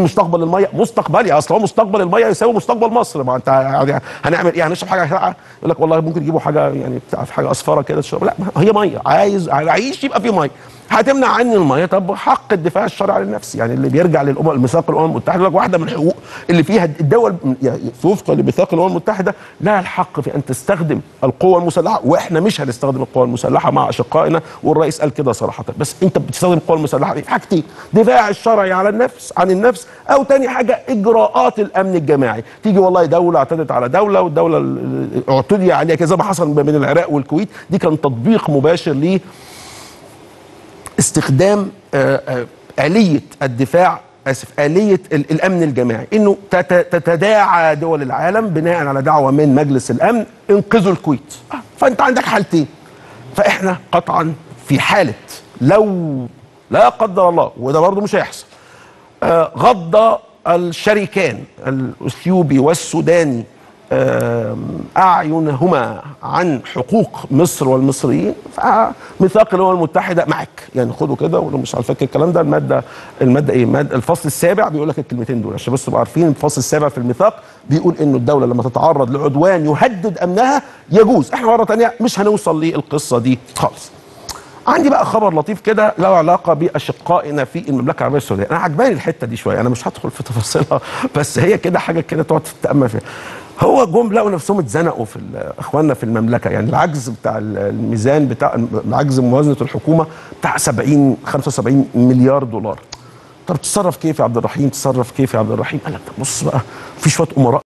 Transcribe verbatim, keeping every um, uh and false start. مستقبل الميه مستقبلي، اصل هو مستقبل الميه يساوي مستقبل مصر. ما انت يعني هنعمل ايه؟ هنشرب حاجه ساقعه؟ يقول لك والله ممكن يجيبوا حاجه يعني بتاع حاجه اصفره كده تشرب. لا، هي ميه، عايز اعيش يبقى في ميه. هتمنع عني الميه؟ طب حق الدفاع الشرعي عن النفس، يعني اللي بيرجع للامم الميثاق الامم المتحده يقول لك واحده من الحقوق اللي فيها الدول يعني وفقا لميثاق الامم المتحده لها الحق في ان تستخدم القوه المسلحه، واحنا مش هنستخدم القوه المسلحه مع اشقائنا، والرئيس قال كده صراحه. بس انت بتستخدم القوه المسلحه في حاجتين، دفاع الشرعي على النفس عن النفس، او تاني حاجه اجراءات الامن الجماعي. تيجي والله دوله اعتدت على دوله والدوله اعتدي عليها كذا، ما حصل بين العراق والكويت، دي كان تطبيق مباشر ليه استخدام آلية الدفاع، آسف، آلية الأمن الجماعي، إنه تتداعى دول العالم بناء على دعوة من مجلس الأمن انقذوا الكويت. فأنت عندك حالتين، فإحنا قطعا في حالة لو لا قدر الله، وده برضه مش هيحصل، غض الشريكان الأثيوبي والسوداني أعينهما عن حقوق مصر والمصريين، فميثاق الأمم المتحدة معك، يعني خدوا كده ولو مش على فكرة الكلام ده المادة المادة إيه؟ المادة الفصل السابع بيقول لك الكلمتين دول عشان بس تبقوا عارفين. الفصل السابع في الميثاق بيقول إنه الدولة لما تتعرض لعدوان يهدد أمنها يجوز. إحنا مرة تانية مش هنوصل للقصة دي خالص. عندي بقى خبر لطيف كده له علاقه باشقائنا في المملكه العربيه السعوديه، انا عجباني الحته دي شويه، انا مش هدخل في تفاصيلها بس هي كده حاجه كده تقعد تتامل فيها. هو جم لقوا نفسهم اتزنقوا في اخواننا في المملكه، يعني العجز بتاع الميزان بتاع العجز موازنه الحكومه بتاع سبعين خمسة وسبعين مليار دولار. طب تتصرف كيف يا عبد الرحيم؟ تتصرف كيف يا عبد الرحيم؟ قال لك بص بقى في شويه امراء